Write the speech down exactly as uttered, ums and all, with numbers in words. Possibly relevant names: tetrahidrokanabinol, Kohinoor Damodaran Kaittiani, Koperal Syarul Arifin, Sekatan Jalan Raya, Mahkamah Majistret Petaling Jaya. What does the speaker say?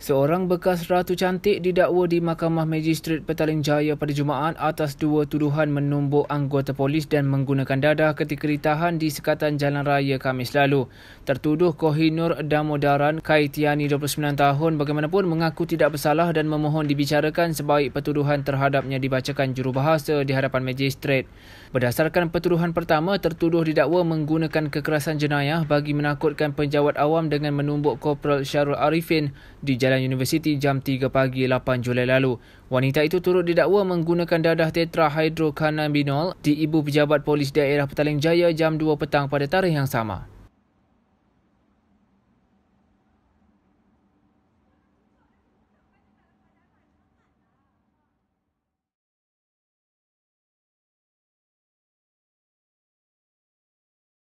Seorang bekas ratu cantik didakwa di Mahkamah Majistret Petaling Jaya pada Jumaat atas dua tuduhan menombok anggota polis dan menggunakan dadah ketika ditahan di sekatan jalan raya Khamis lalu. Tertuduh Kohinoor Damodaran Kaittiani, dua puluh sembilan tahun, bagaimanapun mengaku tidak bersalah dan memohon dibicarakan sebaik pertuduhan terhadapnya dibacakan jurubahasa di hadapan majistret. Berdasarkan pertuduhan pertama, tertuduh didakwa menggunakan kekerasan jenayah bagi menakutkan penjawat awam dengan menombok Koperal Syarul Arifin di jalan Universiti jam tiga pagi lapan Julai lalu. Wanita itu turut didakwa menggunakan dadah tetrahidrokanabinol di ibu pejabat polis daerah Petaling Jaya jam dua petang pada tarikh yang sama.